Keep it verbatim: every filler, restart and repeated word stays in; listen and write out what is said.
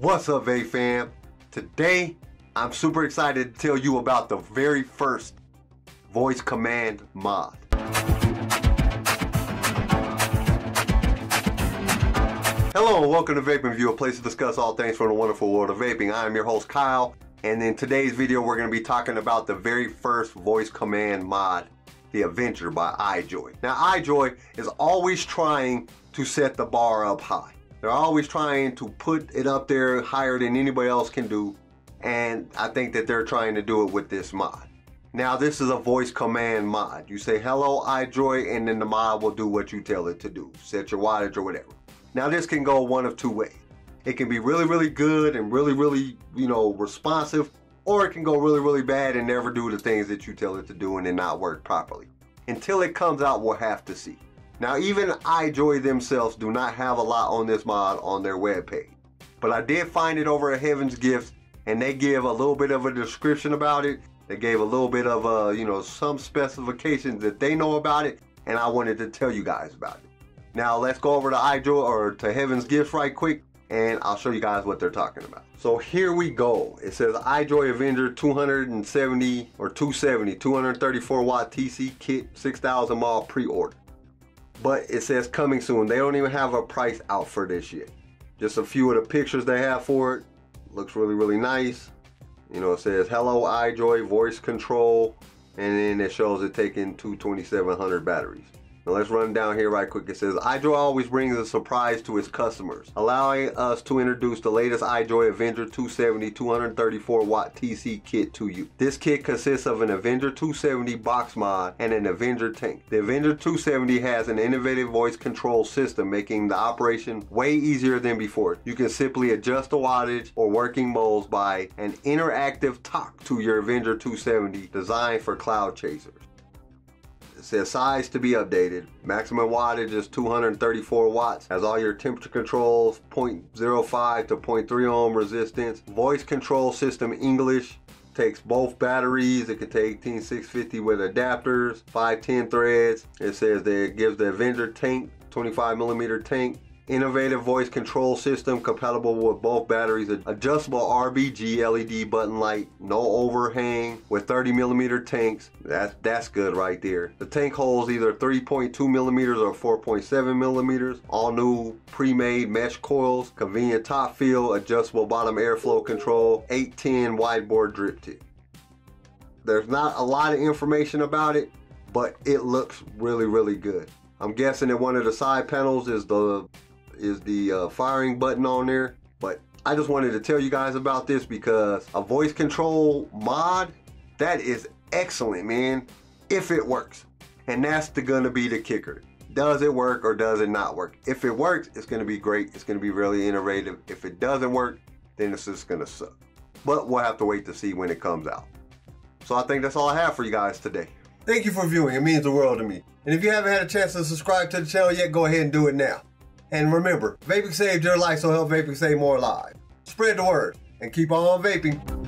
What's up, A fam? Today I'm super excited to tell you about the very first voice command mod. Hello and welcome to Vaping View, a place to discuss all things from the wonderful world of vaping. I am your host Kyle, and in today's video we're going to be talking about the very first voice command mod, the Avenger by iJoy. Now iJoy is always trying to set the bar up high. They're always trying to put it up there higher than anybody else can do, and I think that they're trying to do it with this mod. Now this is a voice command mod. You say hello iJoy and then the mod will do what you tell it to do. Set your wattage or whatever. Now this can go one of two ways. It can be really really good and really really you know responsive, or it can go really really bad and never do the things that you tell it to do and then not work properly. Until it comes out, we'll have to see. Now even iJoy themselves do not have a lot on this mod on their webpage, but I did find it over at Heaven's Gifts, and they give a little bit of a description about it. They gave a little bit of a, you know, some specifications that they know about it, and I wanted to tell you guys about it. Now let's go over to iJoy or to Heaven's Gifts right quick, and I'll show you guys what they're talking about. So here we go. It says iJoy Avenger two seventy or two seventy, two thirty-four watt T C kit, six thousand mile pre-order. But it says coming soon. They don't even have a price out for this yet. Just a few of the pictures they have for it. Looks really, really nice. You know, it says, hello iJoy, voice control. And then it shows it taking two twenty-seven hundred batteries. Now let's run down here right quick. It says, iJoy always brings a surprise to its customers, allowing us to introduce the latest iJoy Avenger two seventy two thirty-four watt T C kit to you. This kit consists of an Avenger two seventy box mod and an Avenger tank. The Avenger two seventy has an innovative voice control system, making the operation way easier than before. You can simply adjust the wattage or working modes by an interactive talk to your Avenger two seventy designed for cloud chasers. It says size to be updated. Maximum wattage is two thirty-four watts. Has all your temperature controls, zero point zero five to zero point three ohm resistance. Voice control system English. Takes both batteries. It can take eighteen six fifty with adapters, five ten threads. It says that it gives the Avenger tank, twenty-five millimeter tank. Innovative voice control system compatible with both batteries. Adjustable R G B L E D button light. No overhang with thirty millimeter tanks. That's, that's good right there. The tank holds either three point two millimeters or four point seven millimeters. All new pre-made mesh coils. Convenient top fill. Adjustable bottom airflow control. eight ten wideboard drip tip. There's not a lot of information about it, but it looks really, really good. I'm guessing that one of the side panels is the is the uh, firing button on there, but I just wanted to tell you guys about this because a voice control mod, that is excellent, man, if it works. And that's the, gonna be the kicker. Does it work or does it not work? If it works, it's gonna be great. It's gonna be really innovative. If it doesn't work, then it's just gonna suck. But we'll have to wait to see when it comes out. So I think that's all I have for you guys today. Thank you for viewing. It means the world to me. And if you haven't had a chance to subscribe to the channel yet, go ahead and do it now. And remember, vaping saved your life, so help vaping save more lives. Spread the word and keep on vaping.